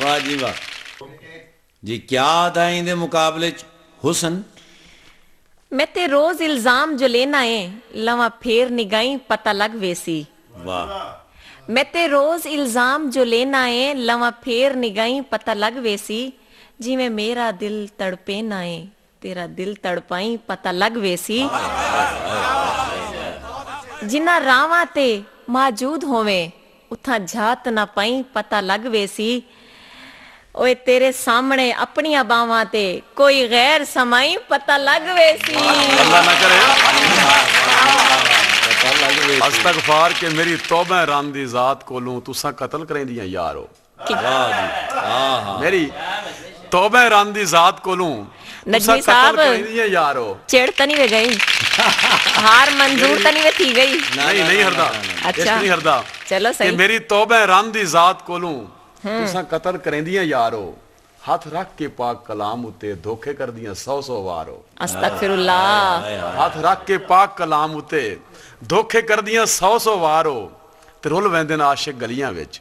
वाह जी वाह जी, क्या अदाएं दे मुकाबले च हुसन। मैं ते रोज इल्जाम जो लेना है लवा फेर निगाई पता लग वेसी। वाह। मैं ते रोज इल्जाम जो लेना है लवा फेर निगाई पता लग वेसी, जिमें मेरा दिल तड़पे ना है तेरा दिल तड़पाई पता लग वेसी। जिना रावा ते मौजूद होवे उथा जात ना पाई पता लग वेसी। ओए तेरे सामने अपनी बावां ते कोई गैर समाई पता लग वेसी। अल्लाह ना करे पता लग वेसी। अस्तगफार के मेरी तौबा रांदी जात कोलू तुसा कत्ल करें दिया यारो। वाह जी आहा, मेरी तौबा रांदी जात कोलू नजमी साहब यारो चेड़ तनी वे गई हार मंजूर तनी वे थी गई। नहीं नहीं हरदा, अच्छा नहीं हरदा, चलो सही। मेरी तौबा रांदी जात कोलू तुसा कतर करेंदियां यारो, हाथ रख के पाक कलाम उते धोखे कर दिया सौ सौ वारो। अस्तगफिरुल्लाह। हाथ रख के पाक कलाम उते धोखे कर दिया सौ सौ वारो, ते रुल वेंदे न आशिक गलियां विच,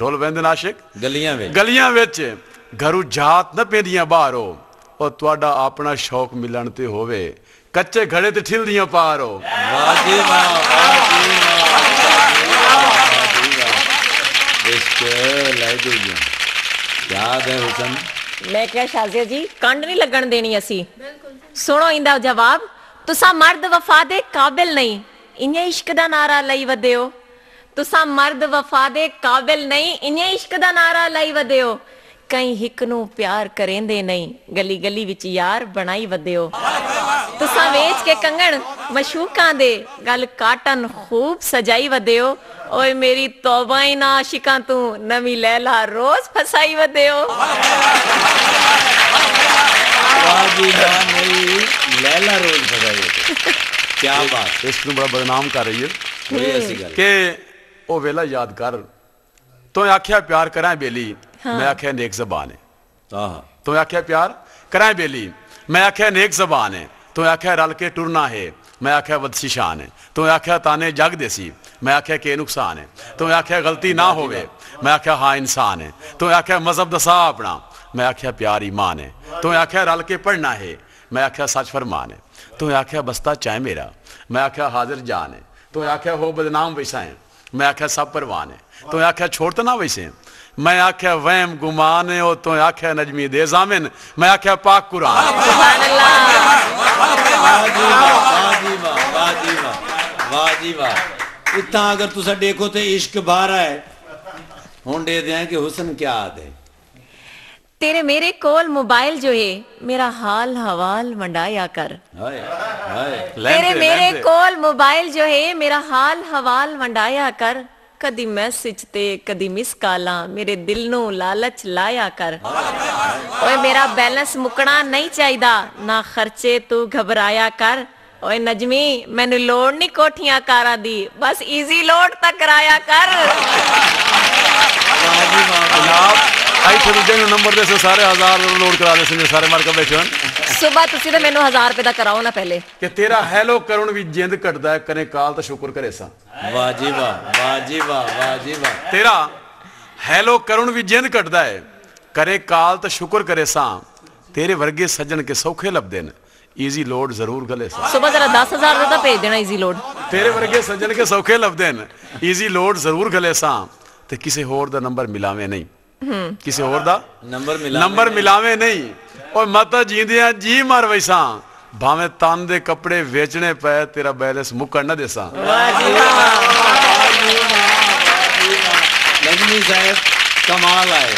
रुल वेंदे न आशिक गलियां विच, घरू जात न पेंदियां बाहरो, और तुहाडा अपना शौक मिलन ते होवे कच्चे घड़े ते ठिलदियां पारो। याद है हुसन। मैं क्या शाजिया जी कंड नहीं लगन देनी असी। सुनो इंदा जवाब, तुसा मर्द वफा दे काबिल नहीं इन्हें इश्क दा नारा लई वदेओ। तुसा मर्द वफा दे काबिल नहीं इन्हें इश्क दा नारा लई वदेओ। कई हिक नू प्यार करेंदे नहीं गली गली विच यार बनाई वदेओ। तुसा वेच के कंगन मशूकां दे गल काटन खूब सजाई वदेओ। ओए मेरी तौबा ही ना आशिका तू नवी लैला रोज फसाई वदेओ। लैला रोज फसाई क्या बात। इसको बड़ा बदनाम कर रही है के ओ वेला याद कर, तो आख्या प्यार कराए बेली मैं आख्या नेक जबान है, तो आख्या प्यार कराए बेली मैं आख्या नेक जबान है, तो आख्या रल के टुरना है मैं आख्या बदसी शान है, तो आख्या ताने जग देसी मैं आख्या के नुकसान है, तो आख्या गलती ना होवे मैं आख्या हाँ इंसान है, तो आख्या मजहब दसा अपना मैं आख्या प्यार ईमान है, तो आख्या रल के पढ़ना है मैं आख्या सच फरमान है, तो आख्या बस्ता चाहे मेरा मैं आख्या हाजिर जान है, तो आख्या हो बदनाम वैसा है मैं आख्या सब परवान है, तो आख्या छोड़ता ना वैसे मैं आख्या वहम गुमान है, तो आख्या नजमी दे जामिन मैं आख्या पाक कुरान। इतना अगर तुसा देखो तो इश्क बाहर है हुन दे दें कि हुसन क्या दे। तेरे मेरे कोल मोबाइल जो है मेरा हाल हवाल मंडाया कर। हाय हाय। तेरे मेरे कोल मोबाइल जो है मेरा हाल हवाल मंडाया कर, कदी मैसेज ते कदी मिस काला मेरे दिल नु लालच लाया कर। ओए मेरा बैलेंस मुकना नहीं चाहिदा ना खर्चे तू घबराया कर। ओए नजमी मैनू लोड़ नहीं कोठियां कारा दी बस इजी लोड तक कराया कर। सुबह तुसी ते मैनू 1000 रुपए दा कराओ ना पहले कि तेरा हेलो करण भी जिंद कटदा है करे काल तो शुक्र करे सा। वाह जी वाह, वाह जी वाह, वाह जी वाह। तेरा हेलो करण भी जिंद कटदा है करे काल तो शुक्र करे सा, तेरे वर्गे सज्जन के सौखे लभदे न इजी लोड जरूर गले सा। सुबह जरा 10,000 रुपया भेज देना इजी लोड। तेरे वर्गे सज्जन के सौखे लभदे न इजी लोड जरूर गले सा, ते किसी होर दा नंबर मिलावे नहीं, किसी होर दा नंबर मिलावे नहीं, और माता जींदियां जी मर वैसा भावे तान दे कपड़े बेचने पे तेरा बैलेंस मुकर न देसा। नजमी साहब कमाल आए।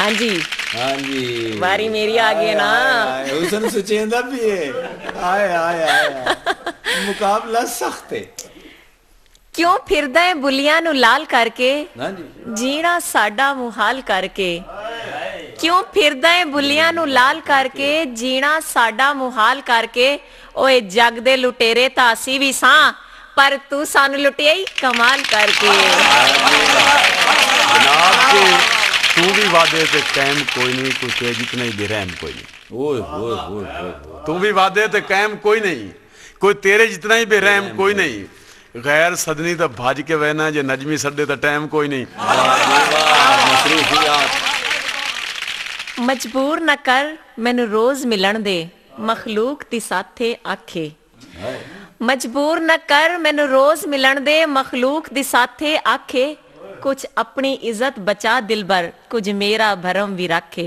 हां जी हाँ जी बारी मेरी आ गई ना। हुसन सुचेंदा भी है। आए आए आए मुकाबला सख्त है। क्यों फिरदा है बुलियां नु लाल करके जीना साडा मुहाल करके। क्यों फिरदा है बुलियां नु लाल करके जीना साडा मुहाल करके। ओए जग दे लुटेरे ता असी भी सां पर तू सानू लुटियाई कमाल करके। तू भी वादे ते कैम कोई नहीं, कोई जितना ही बेरहम कोई नहीं। ओए ओए ओए। तू भी वादे ते कैम कोई नहीं, कोई तेरे जितना ही बेरहम कोई नहीं। गैर सदनी तो भाज के बहना जे नजमी सदे तो टाइम कोई नहीं। मजबूर न कर मैनू रोज मिलन दे मखलूक दी साथे आखे। मजबूर न कर मैनू रोज मिलन दे मखलूक दी साथे आखे। कुछ अपनी इज्जत बचा दिलबर कुछ मेरा भरम भी राखे।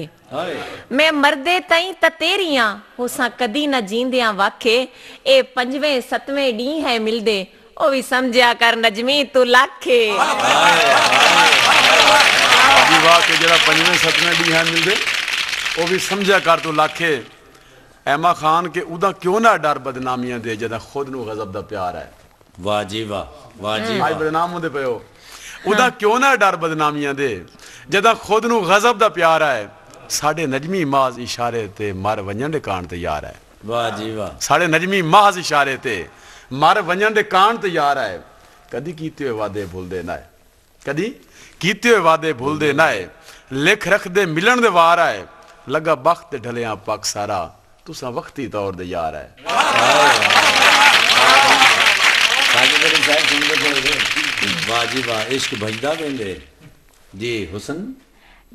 मैं मरदे ताई त तेरियां होसां कदी न जींदियां वाखे। ए पंजवें सतवें डी है मिलदे ओ भी समझिया कर नजमी तू लाखे। पंजवें सतवें डी है मिलदे ओ भी समझिया कर तू लाखे। ऐमा खान के उदा क्यों ना डर बदनामियां दे जदा खुद नु गजब दा प्यार है। वाह जी वाह, वाह जी वाह। बदनाम होंदे पयो उदा क्यों ना डर बदनामियां दे जदा खुद नु गजब दा प्यार है। साढ़े नजमी माज इशारे ते मर वंजन दे कान तैयार है। वाह जी वाह। साढ़े नजमी माज इशारे ते मर वंजन दे कान तैयार है। कदी कीते हुए वादे भूल दे ना है, कदी कीते हुए वादे भूल दे ना है। लिख रख दे मिलन दे वार है। लगा बख्त ढलिया पक सारा तुसा वक्ती तौर दे यार है। वाह जी वाह। इश्क भजदा वेंदे जी हुसन।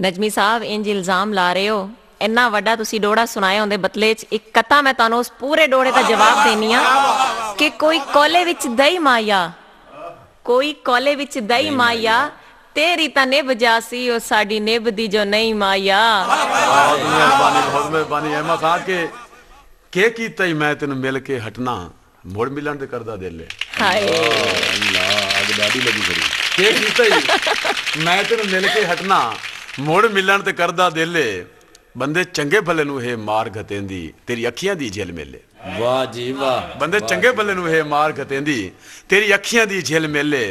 नजमी साहब इंज इल्जाम ला रहे हो इन्ना वड्डा तुसी डोड़ा सुनाया हुंदे बतले च इक कथा मैं तानों उस पूरे डोड़े दा जवाब देनी आ कि कोई कोले विच दई माया, कोई कोले विच दई माया तेरी ता निभ जासी ओ साडी निभ दी जो नहीं माया। बहुत मेहरबानी अहमद खान के कीता ही मैं तेन मिल के हटना मुड़ मिलन ते करदा दिल ले। हाय अल्लाह अग दादी लगी खड़ी। के कीता ही मैं तेन मिल के हटना मुड़ मिलन ते करदा दिल। बंदे चंगे भले नू है मार घतेंदी तेरी अखियां दी झेल मेले। वाह जी वाह। बंदे चंगे भले नू है मार घतेंदी तेरी अखियां दी झेल मेले।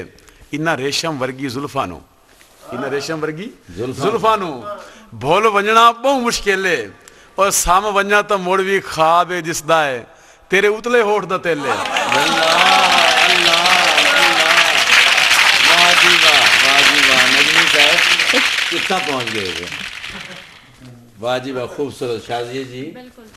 इन्ना रेशम वर्गी जुल्फां नू, इन्ना रेशम वर्गी जुल्फां नू भोल वंजना बहु मुश्किल है। और साम वंजना तो मुड़ भी खाब है जिसदा है तेरे उतले होठ दा तेल है। कितना पहुंच गए। वाह जी वाह खूबसूरत शाजिया जी।